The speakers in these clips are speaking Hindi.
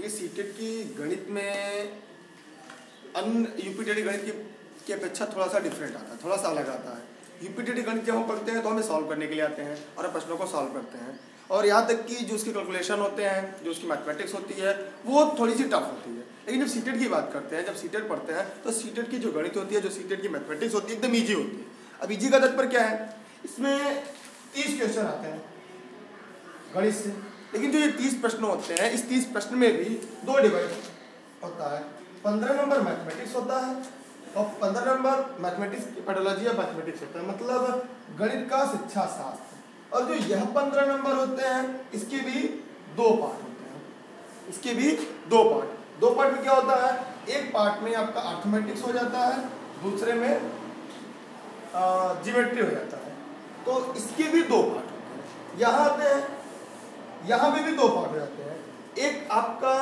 देखिए सीटेट की गणित में अन्य यूपीटेट गणित की अपेक्षा थोड़ा सा डिफरेंट आता है, थोड़ा सा अलग आता है। यूपीटेट गणित जब हम पढ़ते हैं तो हमें सॉल्व करने के लिए आते हैं और हम प्रश्नों को सॉल्व करते हैं, और यहाँ तक कि जो उसके कैलकुलेशन होते हैं, जो उसकी मैथमेटिक्स होती है, वो थोड़ी सी टफ होती है। लेकिन जब सीटेट की बात करते हैं, जब सीटेट पढ़ते हैं, तो सीटेट की जो गणित होती है, जो सीटेट की मैथमेटिक्स होती है, एकदम ईजी होती है। अब ईजी का तात्पर्य क्या है, इसमें 30 क्वेश्चन आते हैं गणित से, लेकिन जो ये 30 प्रश्न होते हैं, इस 30 प्रश्न में भी 2 डिवाइड होता है। 15 नंबर मैथमेटिक्स होता है और 15 नंबर मैथमेटिक्स की पेडोलॉजी या मैथमेटिक्स होता है, मतलब गणित का शिक्षा शास्त्र। और जो यह 15 नंबर होते हैं, इसके भी 2 पार्ट होते हैं, इसके भी 2 पार्ट। 2 पार्ट में क्या होता है, एक पार्ट में आपका अर्थमेटिक्स हो जाता है, दूसरे में ज्योमेट्री हो जाता है। तो इसके भी 2 पार्ट होते हैं। यहाँ आते हैं, यहाँ पे भी 2 पार्ट हो जाते हैं। एक आपका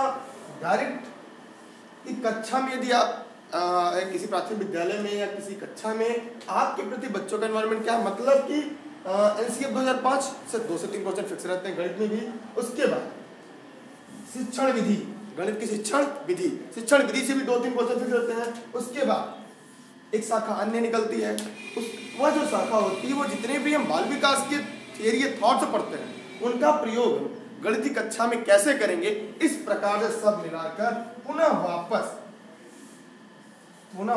डायरेक्ट एक कक्षा में, यदि आप किसी प्राथमिक विद्यालय में या किसी कक्षा में आपके प्रति बच्चों का एनवायरनमेंट क्या है, मतलब कि एनसीएफ 2005 से 2 से 3 क्वेश्चन फिक्स रहते हैं गणित में भी। उसके बाद शिक्षण विधि, गणित की शिक्षण विधि से भी 2-3 क्वेश्चन फिक्स रहते हैं। उसके बाद एक शाखा अन्य निकलती है, वह जो शाखा होती है वो जितने भी हम बाल विकास के थियरी थॉट्स पढ़ते हैं उनका प्रयोग गणित कक्षा में कैसे करेंगे, इस प्रकार से सब मिलाकर पुनः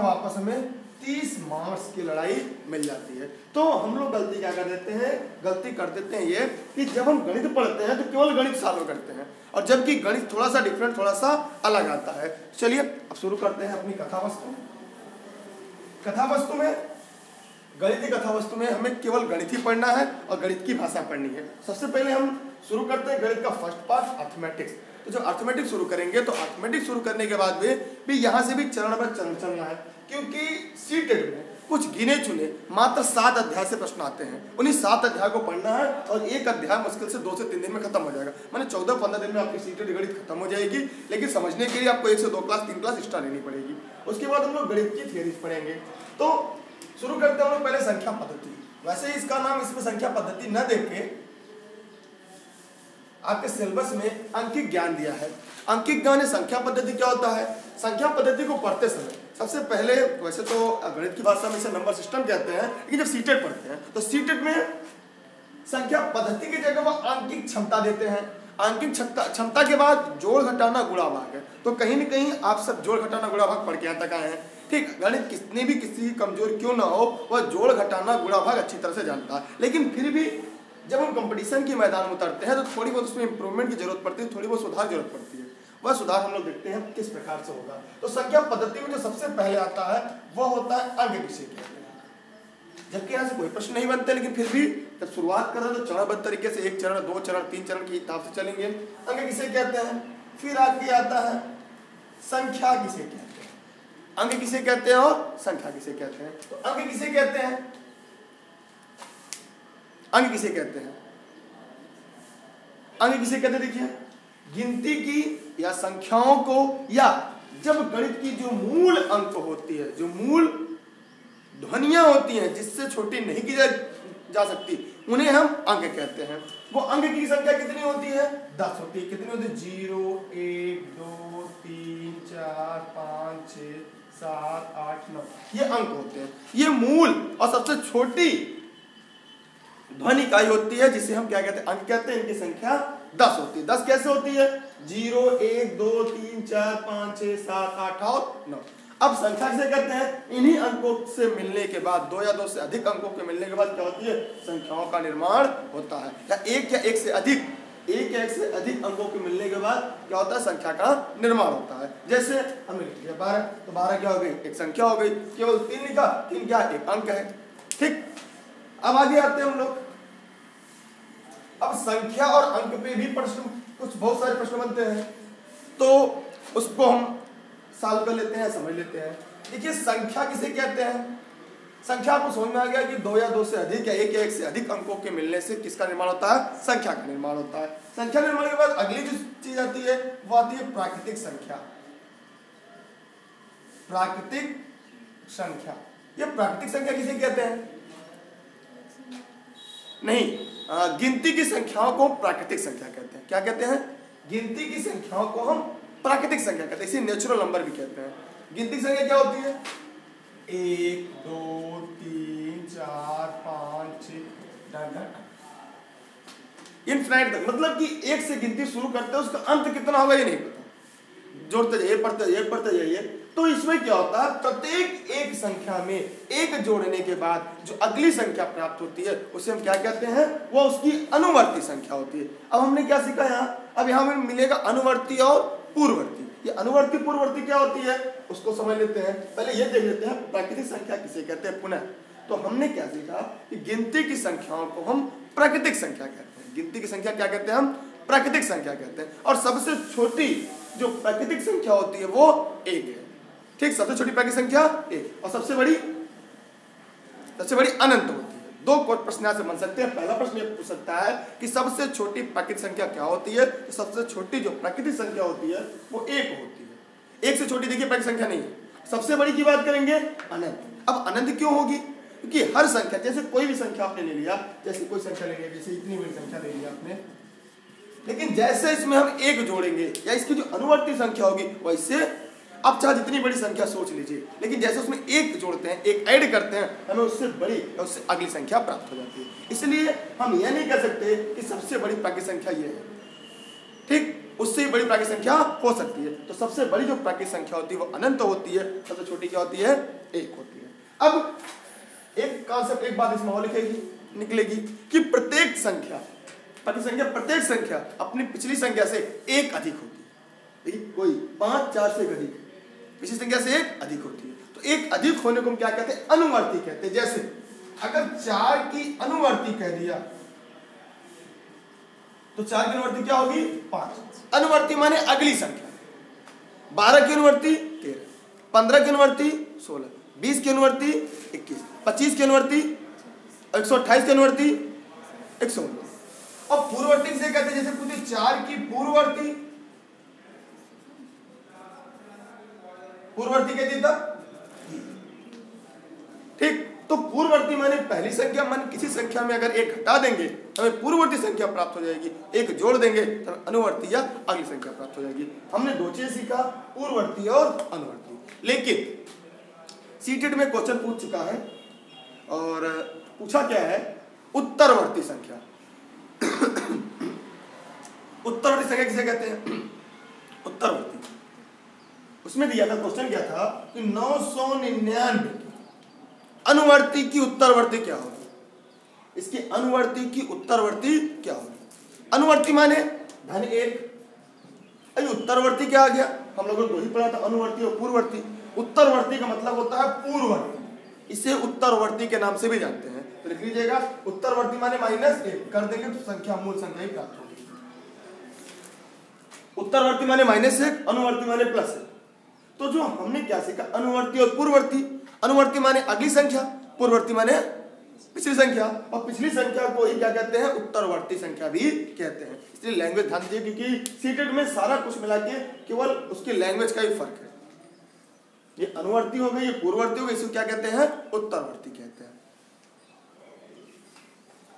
वापस हमें 30 मार्क्स की लड़ाई मिल जाती है। तो हम लोग गलती क्या कर देते हैं, गलती कर देते हैं ये कि जब हम गणित पढ़ते हैं तो केवल गणित सॉल्व करते हैं, और जबकि गणित थोड़ा सा डिफरेंट, थोड़ा सा अलग आता है। चलिए अब शुरू करते हैं अपनी कथा वस्तु में। गणित की कथा वस्तु में हमें केवल गणित ही पढ़ना है और गणित की भाषा पढ़नी है। सबसे पहले हम शुरू करते हैं गणित का फर्स्ट पार्ट, अर्थमेटिक्स। तो जब अर्थमेटिक्स शुरू करेंगे तो अर्थमेटिक्स शुरू करने के बाद भी यहाँ से भी चरण पर चरण चलना है, क्योंकि सीटेट में कुछ गिने चुने मात्र 7 अध्याय से प्रश्न आते हैं। उन्हीं 7 अध्याय को पढ़ना है, और एक अध्याय मुश्किल से 2 से 3 दिन में खत्म हो जाएगा, माने 14-15 दिन में आपकी सीटेट गणित खत्म हो जाएगी। लेकिन समझने के लिए आपको 1 से 2 क्लास 3 क्लास एक्स्ट्रा लेनी पड़ेगी। उसके बाद हम लोग गणित की थियरीज पढ़ेंगे। तो शुरू करते हैं हम लोग पहले संख्या पद्धति। वैसे इसका नाम इसमें संख्या पद्धति न देके आपके सिलेबस में अंकिक ज्ञान दिया है। अंकिक ज्ञान या संख्या पद्धति क्या होता है, संख्या पद्धति को पढ़ते समय सबसे पहले, वैसे तो गणित की भाषा में इसे नंबर सिस्टम कहते हैं, लेकिन जब सीटेट पढ़ते हैं तो सीटेट में संख्या पद्धति की जगह वह अंकिक क्षमता देते हैं। अंकिक क्षमता के बाद जोड़ घटाना गुणा भाग है, तो कहीं ना कहीं आप सब जोड़ घटाना गुणा भाग पढ़ के यहाँ तक आए हैं। ठीक, गणित कितने भी किसी की कमजोर क्यों ना हो, वह जोड़ घटाना गुणा भाग अच्छी तरह से जानता है। लेकिन फिर भी जब हम कंपटीशन के मैदान में उतरते हैं तो थोड़ी बहुत उसमें इंप्रूवमेंट की जरूरत पड़ती है, थोड़ी बहुत सुधार की जरूरत पड़ती है। वह सुधार हम लोग देखते हैं किस प्रकार से होगा। तो संख्या पद्धति में जो सबसे पहले आता है वह होता है अंक विषय, जबकि यहाँ से कोई प्रश्न नहीं बनते, लेकिन फिर भी जब शुरुआत कर रहे हैं तो चरणबद्ध तरीके से 1 चरण 2 चरण 3 चरण के हिसाब से चलेंगे। अंक किसे कहते हैं। फिर आगे आता है संख्या किसे कहते हैं, अंक किसे कहते हैं और संख्या किसे कहते हैं। तो अंक किसे कहते हैं देखिए, गिनती की या संख्याओं को, या जब गणित की जो मूल अंक होती है, जो मूल ध्वनियां होती हैं, जिससे छोटी नहीं की जा सकती, उन्हें हम अंक कहते हैं। वो अंक की संख्या कितनी होती है, 10 होती है। कितनी होती है, 0 1 2 3 4 5 6 7 8 9, ये अंक होते हैं। ये मूल और सबसे छोटी ध्वनि इकाई होती है, जिसे हम क्या कहते हैं, अंक कहते हैं। इनकी संख्या 10 होती है। 10 कैसे होती है, 0 1 2 3 4 5 6 7 8 और 9। अब संख्या से कहते हैं, इन्हीं अंकों से मिलने के बाद, 2 या 2 से अधिक अंकों के मिलने के बाद क्या होती है, संख्याओं का निर्माण होता है। या एक या एक से अधिक अंकों के मिलने के बाद क्या होता है, संख्या का निर्माण होता है। जैसे हमने लिख लिया 12, तो 12 क्या हो गई, एक संख्या हो गई। केवल 3 क्या, एक अंक है। ठीक, अब आगे आते हैं हम लोग। अब संख्या और अंक पे भी प्रश्न, कुछ बहुत सारे प्रश्न बनते हैं, तो उसको हम सॉल्व कर लेते हैं, समझ लेते हैं। देखिए संख्या किसे कहते हैं, संख्या आपको समझ में आ गया कि 2 या 2 से अधिक या 1 या 1 से अधिक अंकों के मिलने से किसका निर्माण होता है, संख्या का निर्माण होता है। संख्या निर्माण के बाद अगली जो चीज आती है वो आती है प्राकृतिक संख्या। प्राकृतिक संख्या किसे कहते हैं, गिनती की संख्याओं को प्राकृतिक संख्या कहते हैं। क्या कहते हैं, गिनती की संख्याओं को हम प्राकृतिक संख्या कहते हैं, इसे नेचुरल नंबर भी कहते हैं। गिनती संख्या क्या होती है? 1 2 3 4 5 6 इनफिनाइट तक, मतलब कि एक से गिनती शुरू करते हैं, उसका अंत कितना होगा ये नहीं पता, जोड़ते जाइए, पढ़ते जाइए, पढ़ते जाइए। तो इसमें क्या होता है, प्रत्येक एक संख्या में एक जोड़ने के बाद जो अगली संख्या प्राप्त होती है उसे हम क्या कहते हैं, वो उसकी अनुवर्ती संख्या होती है। अब हमने क्या सीखा यहाँ, अब यहाँ हमें मिलेगा अनुवर्ती और पूर्ववर्ती। ये अनुवर्ती पूर्ववर्ती क्या होती है उसको समझ लेते हैं, पहले ये देख लेते हैं प्राकृतिक संख्या किसे कहते हैं पुनः। तो हमने क्या सीखा कि गिनती की संख्याओं को हम प्राकृतिक संख्या कहते हैं, गिनती की संख्या क्या कहते हैं हम, प्राकृतिक संख्या कहते हैं। और सबसे छोटी जो प्राकृतिक संख्या होती है वो 1 है, ठीक, सबसे छोटी प्राकृतिक संख्या 1, और सबसे बड़ी अनंत होती है। दो प्रश्न यहाँ से बन सकते हैं, पहला प्रश्न ये पूछ सकता है कि सबसे छोटी प्राकृतिक संख्या क्या होती है, तो सबसे छोटी जो प्राकृतिक संख्या होती है वो 1 होती है, 1 से छोटी देखिए प्राकृतिक संख्या नहीं है। सबसे बड़ी की बात करेंगे अनंत, अब अनंत क्यों होगी, क्योंकि हर संख्या, जैसे कोई भी संख्या आपने ले लिया, जैसे कोई संख्या ले लिया, जैसे इतनी बड़ी संख्या ले लिया आपने, लेकिन जैसे इसमें हम 1 जोड़ेंगे या इसकी जो अनुवर्ती संख्या होगी वैसे आप चाहे जितनी बड़ी संख्या सोच लीजिए, लेकिन जैसे उसमें 1 जोड़ते हैं, 1 ऐड करते हैं, हमें उससे बड़ी या उससे अगली संख्या प्राप्त हो जाती है। इसलिए हम यह नहीं कह सकते कि सबसे बड़ी प्राकृतिक संख्या ये है, ठीक, उससे बड़ी प्राकृतिक संख्या हो सकती है। तो सबसे बड़ी जो प्राकृतिक संख्या होती है वो अनंत होती है, सबसे छोटी क्या होती है 1 होती है। अब एक कॉन्सेप्ट, एक बात इसमें और लिखेगी निकलेगी कि प्रत्येक संख्या अपनी पिछली संख्या से 1 अधिक होती है। कोई 5 4 से अधिक पिछली संख्या से 1 अधिक होती है, तो 1 अधिक होने को हम क्या कहते हैं, अनुवर्ती कहते हैं। जैसे अगर 4 की अनुवर्ती कह दिया तो 4 की अनुवर्ती क्या होगी 5, अनुवर्ती माने अगली संख्या। 12 की अनुवर्ती 13, 15 की अनुवर्ती 16, 20 की अनुवर्ती 21, 25 की अनुवर्ती 128, की अनुवर्ती 119। और पूर्ववर्ती से कहते हैं, जैसे पूछे 4 की पूर्ववर्ती कहते हैं तब, ठीक, तो पूर्ववर्ती माने पहली संख्या, मन किसी संख्या में अगर 1 घटा देंगे तो हमें पूर्ववर्ती संख्या प्राप्त हो जाएगी, 1 जोड़ देंगे तो अनुवर्ती या अगली संख्या प्राप्त हो जाएगी। हमने दो चीज सीखा, पूर्ववर्ती और अनुवर्ती। लेकिन सीटेट में क्वेश्चन पूछ चुका है, और पूछा क्या है, उत्तरवर्ती संख्या उत्तरवर्ती संख्या किसे कहते हैं, उत्तरवर्ती, उसमें दिया था क्वेश्चन क्या था कि 999 अनुवर्ती की उत्तरवर्ती क्या होगी, इसकी अनुवर्ती की उत्तरवर्ती क्या होगी। अनुवर्ती माने धन 1, उत्तरवर्ती क्या आ गया, हम लोगों ने दो ही पढ़ा था, अनुवर्ती और पूर्ववर्ती। उत्तरवर्ती का मतलब होता है पूर्ववर्ती, इसे उत्तरवर्ती के नाम से भी जानते हैं। तो लिख लीजिएगा उत्तरवर्ती माने -1 कर देंगे तो संख्या मूल संख्या ही प्राप्त होगी। उत्तरवर्ती माने -1, अनुवर्ती माने +1। तो जो हमने क्या सीखा, अनुवर्ती और पूर्ववर्ती। अनुवर्ती माने अगली संख्या, पूर्ववर्ती माने पिछली संख्या, और पिछली संख्या को ही क्या कहते हैं, उत्तरवर्ती संख्या भी कहते हैं। इसलिए लैंग्वेज ध्यान दीजिए, क्योंकि सीटेट में सारा कुछ मिला के केवल उसकी लैंग्वेज का ही फर्क है। ये अनुवर्ती हो गई, ये पूर्ववर्ती हो गई, इसको क्या कहते हैं, उत्तरवर्ती कहते हैं।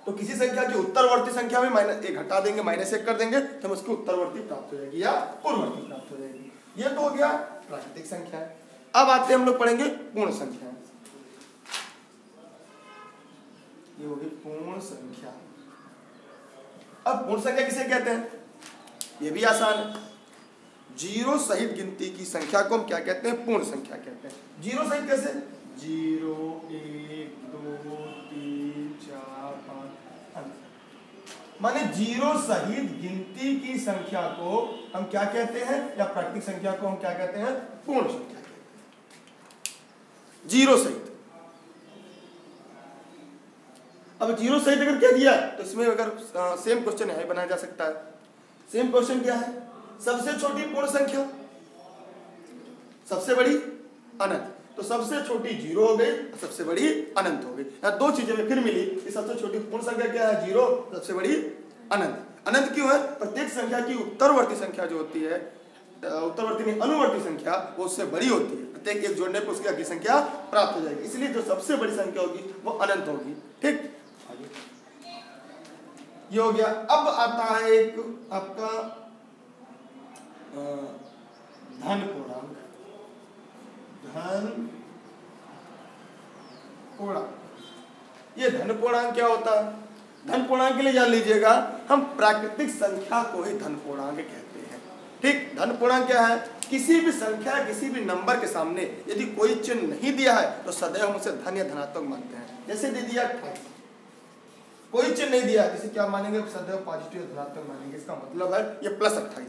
तो किसी संख्या की उत्तरवर्ती संख्या में -1 घटा देंगे, -1 कर देंगे तो हम उसकी उत्तरवर्ती प्राप्त हो जाएगी या पूर्ववर्ती प्राप्त हो जाएगी। ये तो हो गया प्राकृतिक संख्या। अब आते हैं, हम लोग पढ़ेंगे पूर्ण संख्या। ये हो गई पूर्ण संख्या। अब पूर्ण संख्या किसे कहते हैं, ये भी आसान है। 0 सहित गिनती की संख्या को हम क्या कहते हैं, पूर्ण संख्या कहते हैं। 0 सहित कैसे, 0 1 2 3 4 5 माने 0 सहित गिनती की संख्या को हम क्या कहते हैं, या प्राकृतिक संख्या को हम क्या कहते हैं, पूर्ण संख्या कहते हैं। 0 सहित, अब 0 सहित अगर क्या दिया तो इसमें अगर सेम क्वेश्चन है बनाया जा सकता है। सेम क्वेश्चन क्या है, सबसे छोटी पूर्ण संख्या, सबसे बड़ी अनंत। तो सबसे छोटी 0 हो गई, सबसे बड़ी अनंत हो गई, यहाँ दो चीजें फिर मिली। सबसे छोटी पूर्ण संख्या क्या है 0, सबसे बड़ी अनंत। अनंत क्यों है, प्रत्येक संख्या की उत्तरवर्ती संख्या जो होती है, उत्तरवर्ती नहीं अनुवर्ती संख्या, वो उससे बड़ी होती है, प्रत्येक एक जोड़ने पर उसकी अगली संख्या प्राप्त हो जाएगी। इसलिए जो सबसे बड़ी संख्या होगी वो अनंत होगी, ठीक, ये हो गया। अब आता है एक आपका धन पूर्णांक। ये धन पूर्णांक क्या होता है? धन पूर्णांक के लिए जान लीजिएगा, हम प्राकृतिक संख्या को ही धन पूर्णांक कहते हैं। ठीक, धन पूर्णांक क्या है? किसी भी संख्या, किसी भी नंबर के सामने यदि कोई चिन्ह नहीं दिया है तो सदैव हम उसे धन या धनात्मक मानते हैं। जैसे दे दिया 28, कोई चिन्ह नहीं दिया किसी, क्या मानेंगे? सदैव पॉजिटिव धनात्मक मानेंगे। इसका मतलब है ये +28 है,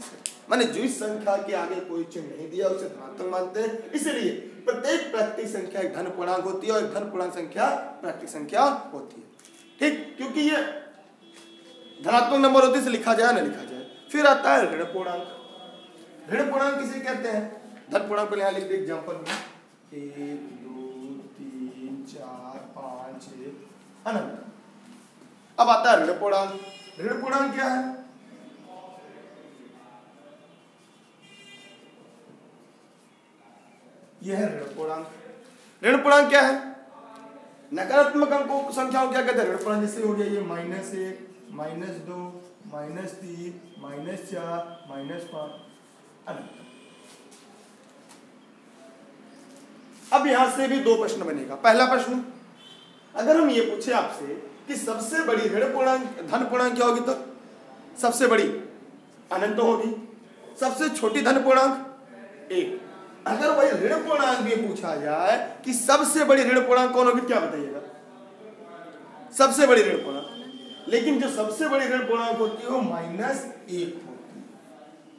माने जिस संख्या के आगे कोई चिन्ह नहीं दिया उसे धनात्मक मानते हैं। इसलिए प्रत्येक प्राकृतिक संख्या एक धन पूर्णांक होती है और एक धन पूर्णांक संख्या प्राकृतिक संख्या होती है। ठीक, क्योंकि ये धनात्मक नंबर होती है, इसे लिखा जाए ना लिखा जाए। फिर आता है ऋण पूर्णांक। ऋण पूर्णांक किसे कहते हैं? धन पूर्णांक पर यहाँ लिख दे एग्जाम्पल में 1 2 3 4 5 6 अनंत। अब आता है ऋण पूर्णांक। ऋण पूर्णांक क्या है? यह है ऋण पूर्णांक। ऋण पूर्णांक क्या है? नकारात्मक अंकों संख्याओं क्या कहते हैं? ऋण पूर्णांक। जैसे हो गया ये -1 -2 -3 -4 -5। अब यहां से भी दो प्रश्न बनेगा। पहला प्रश्न, अगर हम ये पूछे आपसे कि सबसे बड़ी ऋण पूर्णांक धन पूर्णांक क्या होगी तो सबसे बड़ी अनंत होगी, सबसे छोटी धन पूर्णांक 1। अगर वही ऋण पूर्णांक भी पूछा जाए कि सबसे बड़ी ऋण पूर्णांक कौन होगी, क्या बताइएगा? सबसे बड़ी ऋण पूर्णांक। लेकिन जो सबसे बड़ी ऋण पूर्णांक होती है वो -1 होती है,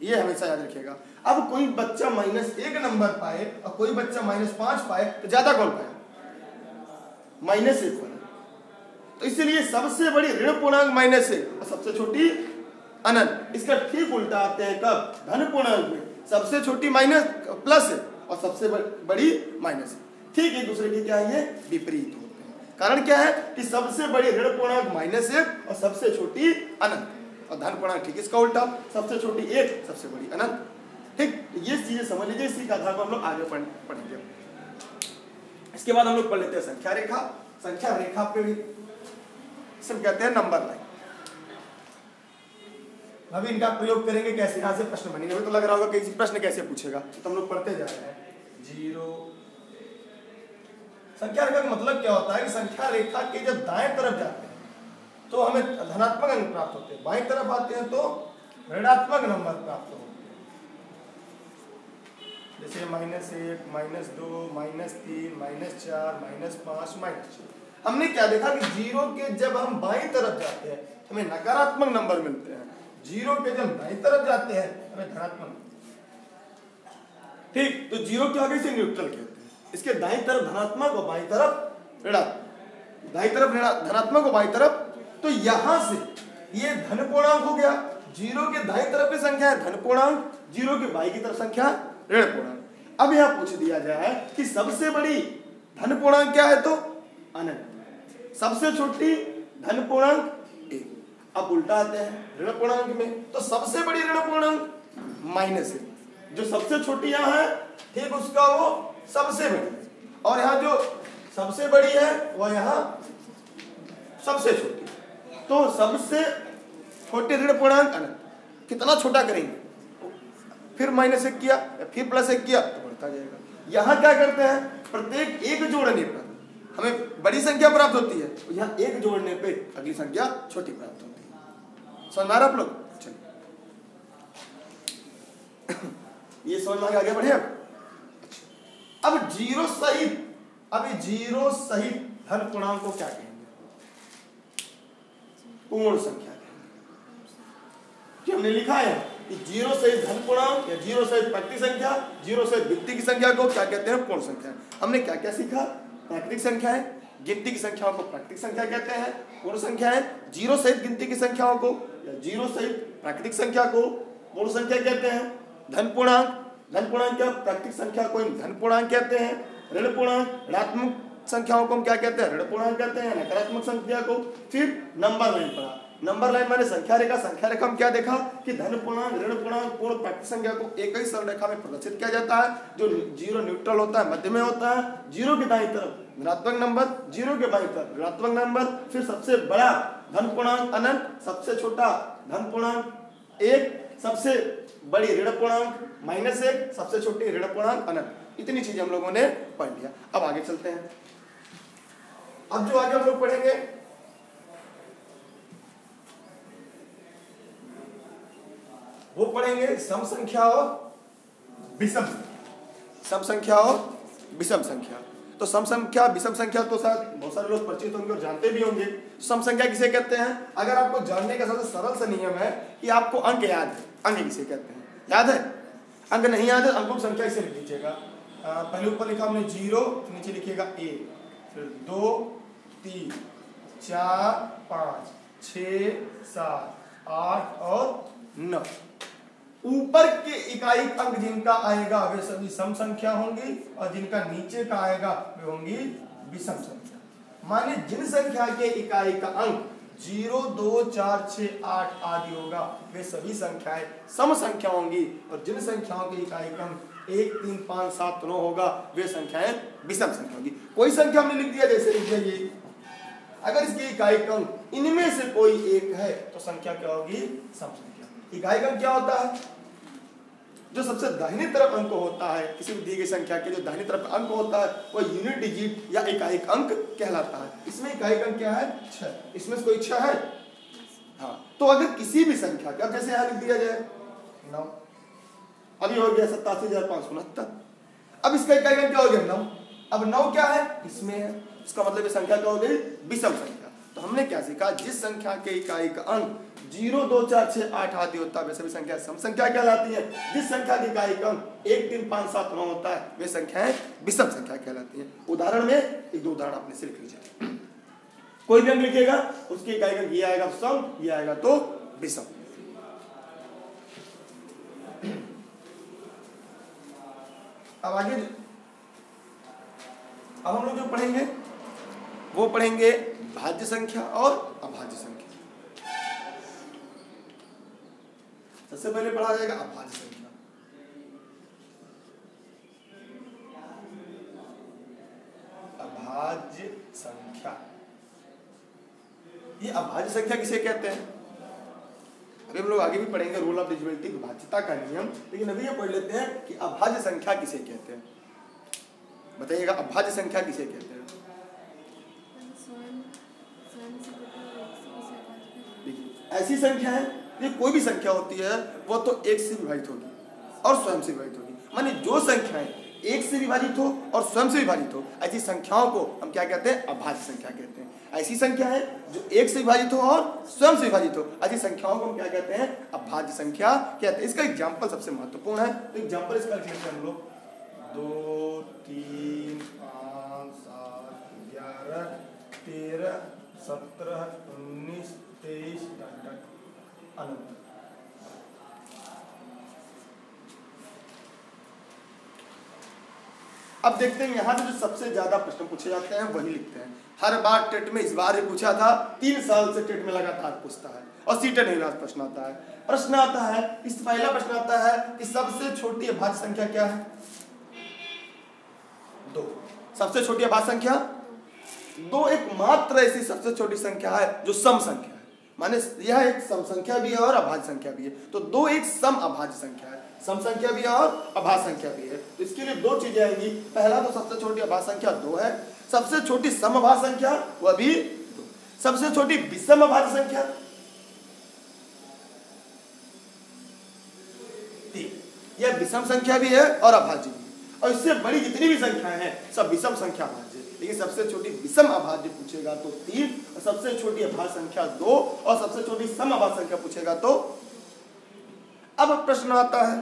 ये हमेशा याद रखिएगा। अब कोई बच्चा -1 नंबर पाए और कोई बच्चा -5 पाए तो ज्यादा कौन पाए? -1 पाए। तो इसलिए सबसे बड़ी ऋण पूर्णांक -1 और सबसे छोटी अनंत। इसका ठीक उल्टा आते हैं कब? धन पूर्णांक में। सबसे छोटी +, और सबसे बड़ी -। ठीक, एक दूसरे के क्या है? विपरीत होते हैं। कारण क्या है कि सबसे बड़ी ऋण पूर्णांक -1 और सबसे छोटी अनंत, और धन पूर्णांक ठीक इसका उल्टा, सबसे छोटी 1 सबसे बड़ी अनंत। ठीक, ये चीजें समझ लीजिए, इसी के आधार पर हम लोग आगे पढ़ेंगे। इसके बाद हम लोग पढ़ लेते हैं संख्या रेखा। संख्या रेखा पे भी सब कहते हैं नंबर लाइन। अभी इनका प्रयोग करेंगे कैसे, यहाँ से प्रश्न बनेंगे। अभी तो लग रहा होगा कि प्रश्न कैसे पूछेगा, तो हम लोग पढ़ते जा रहे हैं। 0 संख्या रेखा का मतलब क्या होता है कि संख्या रेखा के जब दाएं तरफ जाते हैं तो हमें धनात्मक अंक प्राप्त होते हैं, बाएं तरफ आते हैं तो ऋणात्मक नंबर प्राप्त होते हैं। जैसे -1 -2 -3 -4 -5 -6। हमने क्या देखा कि 0 के जब हम बाईं तरफ जाते हैं तो हमें नकारात्मक नंबर मिलते हैं, 0 के जब दाईं तरफ जाते हैं हमें धनात्मक। ठीक, तो 0 के आगे से न्यूट्रल कहते हैं, इसके दाईं तरफ धनात्मक और बाईं तरफ ऋणात्मक, दाईं तरफ धनात्मक और बाईं तरफ। तो यहां से ये धन पूर्णांक हो गया, 0 के दाईं तरफ की संख्या है धन पूर्णांक, 0 के बाईं की तरफ संख्या ऋण पूर्णांक। अब यहां पूछ दिया जाए कि सबसे बड़ी धन पूर्णांक क्या है तो अनंत, सबसे छोटी धन पूर्णांक 1। अब उल्टा आते हैं ऋण पूर्णांक में, तो सबसे बड़ी ऋण पूर्णांक -1, जो सबसे छोटी यहाँ है ठीक उसका वो सबसे बड़ी, और यहाँ जो सबसे बड़ी है वह यहाँ सबसे छोटी। तो सबसे छोटे ऋण पूर्णांक अनंत, कितना छोटा करेंगे? फिर -1 किया, फिर +1 किया, तो बढ़ता जाएगा। यहाँ क्या करते हैं, प्रत्येक 1 जोड़ने पर हमें बड़ी संख्या प्राप्त होती है, यहाँ 1 जोड़ने पे अगली संख्या छोटी प्राप्त होती है। समझ में आ रहा आप लोग? चलिए ये समझ में आगे बढ़िया। अब 0 सहित धन पूर्णांक को क्या कहेंगे? पूर्ण संख्या कहेंगे। हमने लिखा है कि 0 सहित धन पूर्णांक या 0 सहित प्राकृतिक संख्या, 0 सहित वित्तीय की संख्या को क्या कहते हैं? पूर्ण संख्या। हमने क्या क्या सीखा? प्राकृतिक संख्याएं, गिनती की संख्याओं को प्राकृतिक संख्या कहते हैं, पूर्ण संख्याएं, 0 सहित गिनती की संख्याओं को या 0 सहित प्राकृतिक संख्या को पूर्ण संख्या कहते हैं, धन पूर्णांक, धन पूर्णांक क्या प्राकृतिक संख्या को धन पूर्णांक कहते हैं, ऋण पूर्णांक, ऋणात्मक संख्याओं को हम क्या कहते हैं? ऋण पूर्णांक कहते हैं, नकारात्मक संख्या को। फिर नंबर लाइन पढ़ा, नंबर लाइन माने संख्या रेखा। संख्या रेखा में क्या देखा कि धन पूर्णांक, ऋण पूर्णांक, पूर्ण प्राकृतिक संख्या को एक ही सरलरेखा में प्रदर्शित किया जाता है। जो 0 न्यूट्रल होता है, मध्य में होता है, 0 के दाईं तरफ धनात्मक नंबर, 0 के बाईं तरफ ऋणात्मक नंबर। फिर सबसे बड़ा धन पूर्णांक अनंत, सबसे छोटा धन पूर्णांक 1, सबसे बड़ी ऋण पूर्णांक -1, सबसे छोटी ऋण पूर्णांक अनंत। इतनी चीज हम लोगों ने पढ़ लिया। अब आगे चलते हैं। अब जो आगे हम लोग पढ़ेंगे वो पढ़ेंगे सम संख्या और विषम संख्या। सम संख्या और विषम संख्या। तो सम संख्या विषम संख्या तो शायद बहुत सारे लोग परिचित होंगे और जानते भी होंगे। सम संख्या किसे कहते हैं? अगर आपको जानने का सबसे सरल सा नियम है कि आपको अंक याद है, अंक किसे कहते हैं याद है, अंक नहीं याद है अंकुम संख्या इसे लिख लीजिएगा। पहले ऊपर लिखा हमने 0, नीचे लिखिएगा 1, फिर 2, 3, 4, 5, 6, 7, 8 और 9। ऊपर के इकाई अंक जिनका आएगा वे सभी सम संख्या होंगी और जिनका नीचे का आएगा वे होंगी विषम संख्या। माने जिन संख्या के इकाई का अंक 0, 2, 4, 6, 8 आदि होगा वे सभी संख्याएं सम संख्या होंगी और जिन संख्याओं के इकाई का अंक 1, 3, 5, 7, 9 होगा वे संख्याएं विषम संख्या होगी। कोई संख्या हमने लिख दिया, जैसे लिख दिया ये, अगर इसकी इकाई का अंक इनमें से कोई एक है तो संख्या क्या होगी? सम संख्या। इकाई का अंक क्या होता है? जो सबसे दाहिनी तरफ अंक होता है, किसी भी दी गई संख्या के जो दाहिनी तरफ अंक होता है वह यूनिट डिजिट या इकाई अंक कहलाता है। इसमें इकाई अंक क्या है? 6। इसमें कोई 6 है? हाँ। तो अगर किसी भी संख्या का जैसे यहाँ लिख दिया जाए 9, अभी हो गया 87,569, अब इसका इकाई अंक क्या हो गया? 9। अब 9 क्या है? इसमें है, इसका मतलब ये संख्या क्या हो गई? विषम संख्या। तो हमने क्या सीखा? जिस संख्या के इकाई का अंक 0, 2, 4, 6, 8 आदि होता है वैसे भी संख्या सम संख्या कहलाती है। जिस संख्या के इकाई का अंक 1, 3, 5, 7, 9 होता है वे संख्याएं विषम संख्या कहलाती है। उदाहरण में एक दो उदाहरण अपने से लिख लीजिए। कोई भी अंक लिखेगा उसकी इकाई का अंक ये आएगा सम, ये आएगा तो विषम। अब आगे अब हम लोग जो पढ़ेंगे वो पढ़ेंगे भाज्य संख्या और अभाज्य संख्या। सबसे पहले पढ़ा जाएगा अभाज्य संख्या। अभाज्य संख्या, ये अभाज्य संख्या किसे कहते हैं? अभी हम लोग आगे भी पढ़ेंगे रूल ऑफ डिविजिबिलिटी, भाज्यता का नियम, लेकिन अभी ये पढ़ लेते हैं कि अभाज्य संख्या किसे कहते हैं। बताइएगा अभाज्य संख्या किसे कहते हैं? ऐसी संख्या है ये कोई भी संख्या होती है वो तो एक से विभाजित होगी और स्वयं से विभाजित होगी। माने जो संख्याएं एक से विभाजित हो और स्वयं से विभाजित हो ऐसी संख्याओं को हम क्या कहते हैं? अभाज्य संख्या कहते हैं। ऐसी संख्या है जो एक से विभाजित हो और स्वयं से विभाजित हो ऐसी संख्याओं को हम क्या कहते हैं? अभाज्य संख्या कहते हैं। इसका एग्जाम्पल सबसे महत्वपूर्ण है, तो एग्जाम्पल इसका लिख लेते हैं हम लोग 2, 3, 5, 7, 11, 13, 17, 19, 23 अनंत। अब देखते हैं यहां से जो सबसे ज्यादा प्रश्न पूछे जाते हैं वही लिखते हैं। हर बार टेट में इस बार ही पूछा था, 3 साल से टेट में लगातार पूछता है और सीटेट में प्रश्न आता है। प्रश्न आता है, इस पहला प्रश्न आता है कि सबसे छोटी अभाज्य संख्या क्या है? 2। सबसे छोटी अभाज्य संख्या 2 एकमात्र ऐसी सबसे छोटी संख्या है जो सम संख्या है। माने यह एक सम संख्या भी है और अभाज्य संख्या भी है। तो 2 एक सम अभाज्य संख्या है, सम संख्या भी है और अभाज्य संख्या भी है। तो इसके लिए 2 चीजें आएंगी। पहला तो सबसे छोटी अभाज्य संख्या 2 है, सबसे छोटी सम अभाज्य संख्या वह भी 2। सबसे छोटी विषम अभाज्य संख्या 3। यह विषम संख्या भी है और अभाज्य भी है। और इससे बड़ी जितनी भी संख्याएं हैं सब विषम संख्या अभाज्य। लेकिन सबसे छोटी विषम अभाज्य पूछेगा तो 3, और सबसे छोटी अभाज्य संख्या 2, और सबसे छोटी सम अभाज्य संख्या पूछेगा तो। अब प्रश्न आता है,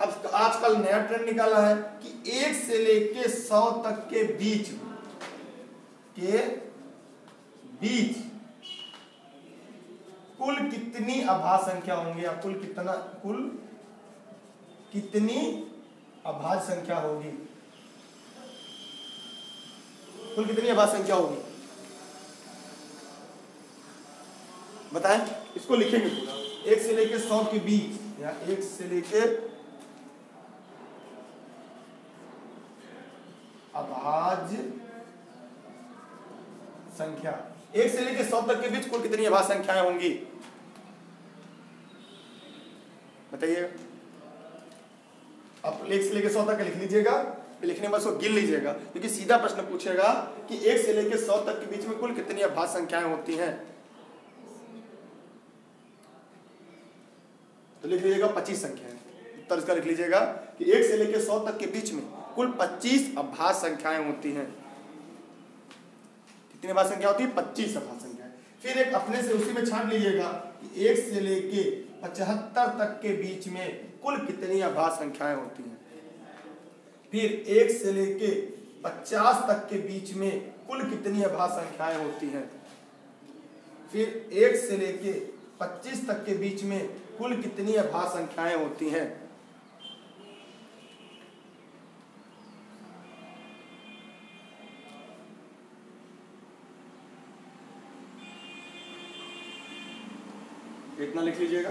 अब आजकल नया ट्रेंड निकाला है कि 1 से लेकर 100 तक के बीच कुल कितनी अभाज्य संख्या होंगी या कुल कितनी अभाज्य संख्या होगी, कुल कितनी अभाज्य संख्या होगी बताएं। इसको लिखेंगे पूरा 1 से लेकर 100 के बीच या 1 से लेकर अभाज्य संख्या 1 से लेकर 100 तक के बीच कुल कितनी अभाज्य संख्याएं होंगी बताइए। आप 1 से लेकर 100 तक लिख लीजिएगा, लिखने में उसको गिन लीजिएगा, क्योंकि सीधा प्रश्न पूछेगा कि 1 से लेकर 100 तक के बीच में कुल कितनी अभाज्य संख्याएं होती हैं। तो लिख लीजिएगा 25 संख्याएं। उत्तर इसका लिख लीजिएगा कि 1 से लेकर 100 तक के बीच में कुल 25 अभाज्य संख्याएं होती हैं। कितनी अभाज्य संख्या होती है? 25 अभाज्य संख्या। फिर एक अपने से उसी में छान लीजिएगा कि 1 से लेकर 75 तक के बीच में कुल कितनी अभाज्य संख्याएं होती हैं। फिर 1 से लेकर 50 तक के बीच में कुल कितनी अभाज्य संख्याएं होती हैं। फिर 1 से लेकर 25 तक के बीच में कुल कितनी अभाज्य संख्याएं होती हैं। इतना लिख लीजिएगा।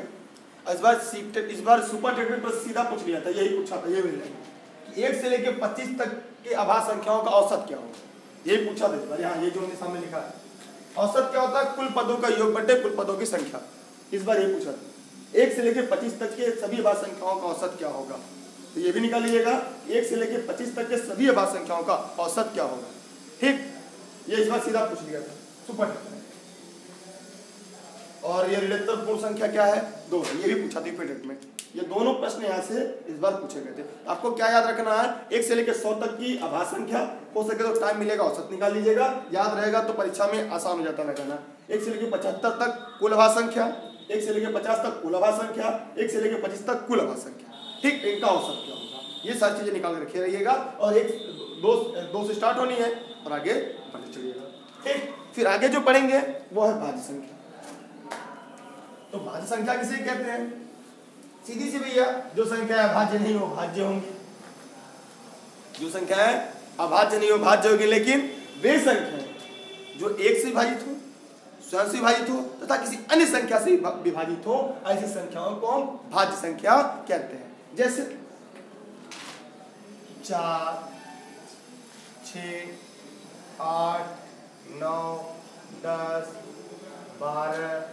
इस बार सुपर टेट पर सीधा पूछ लिया था, यही पूछा था, ये मिल जाएगा 1 से लेकर 25 तक के अभाज्य संख्याओं का औसत क्या होगा, यही पूछा था इस बार। यहाँ ये जो हमने सामने लिखा है, औसत क्या होता है? कुल पदों का योग बटे कुल पदों की संख्या। इस बार ये पूछा था 1 से लेकर 25 तक के सभी अभाज्य संख्याओं का औसत क्या होगा, तो ये भी निकालिएगा 1 से लेकर 25 तक के सभी अभाज्य संख्याओं का औसत क्या होगा। ठीक, ये इस बार सीधा पूछ लिया था सुपर। और ये ऋणात्मक पूर्ण संख्या क्या है? 2, ये भी पूछा था यूपीटेट में। ये दोनों प्रश्न यहाँ से इस बार पूछे गए थे। आपको क्या याद रखना है? 1 से लेकर 100 तक की अभाज्य संख्या, हो सके तो टाइम मिलेगा औसत निकाल लीजिएगा, याद रहेगा तो परीक्षा में आसान हो जाता है लगाना। 1 से लेकर 75 तक कुल अभाज्य संख्या, 1 से लेकर 50 तक कुल अभाज्य संख्या, 1 से लेकर 25 तक कुल अभाज्य संख्या। ठीक, इनका औसत क्या होगा, ये सारी चीजें निकाल के रखे रहिएगा। और 1 2 से स्टार्ट होनी है और आगे बढ़ते चलिएगा। ठीक, फिर आगे जो पढ़ेंगे वो है भाज्य संख्या। तो भाज्य संख्या किसे कहते हैं? सीधी सी भैया, जो संख्या अभाज्य नहीं हो भाज्य होंगी, जो संख्या है अभाज्य नहीं हो भाज्य होगी, लेकिन वे संख्या जो 1 से विभाजित हो, स्वयं से विभाजित हो तथा किसी अन्य संख्या से विभाजित हो, ऐसी संख्याओं को हम भाज्य संख्या कहते हैं। जैसे 4, 6, 8, 9, 10, 12,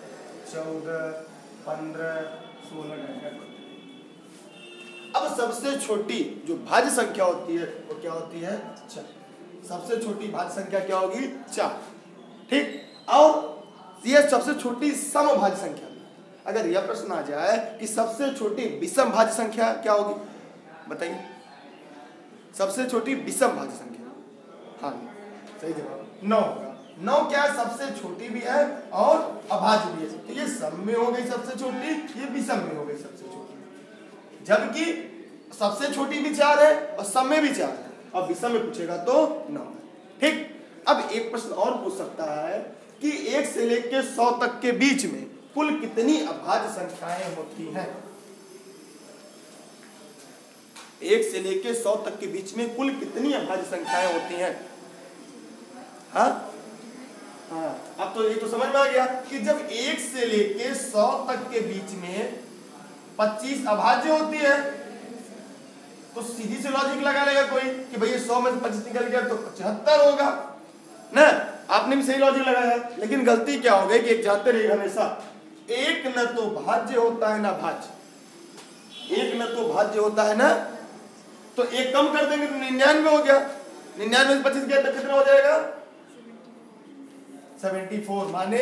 14, 15, 16। अब सबसे छोटी जो भाज्य संख्या होती है वो क्या होती है? 4। सबसे छोटी भाज्य संख्या क्या होगी? 4। ठीक, और यह सबसे छोटी समभाज्य संख्या। अगर यह प्रश्न आ जाए कि सबसे छोटी विषम भाज्य संख्या क्या होगी, बताइए। सबसे छोटी विषम भाज्य संख्या, हाँ सही जवाब 9 होगा। 9 क्या है? सबसे छोटी भी है और अभाज्य भी है। तो ये सम में हो गई सबसे छोटी, ये विषम में हो गई सबसे छोटी। जबकि सबसे छोटी भी 4 है और सम में भी 4 है, और विषम में पूछेगा तो 9। ठीक, अब एक प्रश्न और पूछ सकता है कि 1 से लेकर 100 तक के बीच में कुल कितनी अभाज्य संख्याएं होती हैं। 1 से लेकर 100 तक के बीच में कुल कितनी अभाज्य संख्याएं होती हैं? हाँ हाँ, अब तो ये तो समझ में आ गया कि जब 1 से लेकर 100 तक के बीच में 25 अभाज्य होती है, तो सीधी से लॉजिक लगा लेगा कोई कि भैया 100 में 25 निकल गया तो 75 होगा ना। आपने भी सही लॉजिक लगाया, लेकिन गलती क्या हो गई कि 75 नहीं, हमेशा 1 न तो भाज्य होता है ना भाज्य, 1 न तो भाज्य होता है ना, तो 1 कम कर देंगे तो 99 हो गया। 99 से 25 गया तो कितना हो जाएगा? 74, माने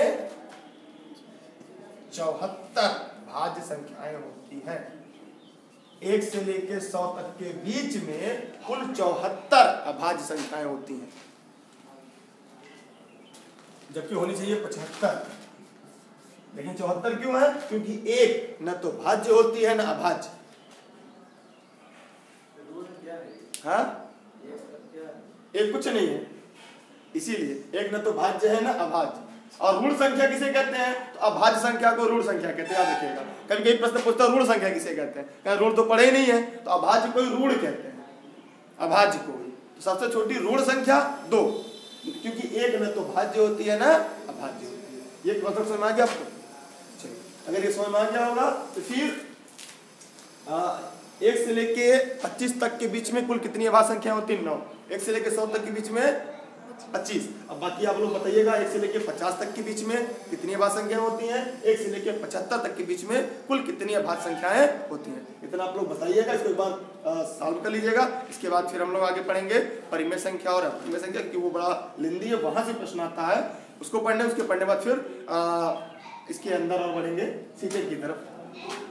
74 भाज्य संख्याएं होती हैं। 1 से लेकर 100 तक के बीच में कुल 74 अभाज्य संख्याएं होती हैं, जबकि होनी चाहिए 75, लेकिन 74 क्यों है? क्योंकि 1 न तो भाज्य होती है न अभाज्य। हाँ, एक कुछ नहीं है, इसीलिए 1 न तो भाज्य है ना अभाज्य। और ऋण संख्या किसे कहते हैं? तो अभाज्य संख्या को ऋण संख्या कहते हैं, याद रखिएगा। कभी कभी प्रश्न पूछता है ऋण संख्या किसे कहते हैं, ऋण तो पड़े ही नहीं है, तो अभाज्य को ऋण कहते हैं, अभाज्य को। तो सबसे छोटी ऋण संख्या 2, क्योंकि 1 न तो भाज्य होती है ना अभाज्य होती है। ये मतलब समझ में आ गया आपको? चलिए, अगर ये समझ में आ गया होगा तो फिर 1 से लेकर 25 तक के बीच में कुल कितनी अभाज्य संख्या होती है? 9। 1 से लेकर 100 तक के बीच में 25। अब बाकी आप लोग बताइएगा 1 से लेकर 50 तक के बीच में कितनी अभाज्य संख्याएं होती हैं, 1 से लेकर 75 तक के बीच में कुल कितनी अभाज्य संख्याएं होती हैं। इतना आप लोग बताइएगा, इसको एक बार सॉल्व कर लीजिएगा। इसके बाद फिर हम लोग आगे पढ़ेंगे परिमेय संख्या और अप्रमेय संख्या, क्योंकि वो बड़ा लेंदी है, वहाँ से प्रश्न आता है, उसको पढ़ने उसके बाद फिर इसके अंदर और बढ़ेंगे सीटेट की तरफ।